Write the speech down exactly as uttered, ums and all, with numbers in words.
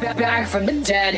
back, back, back from the dead.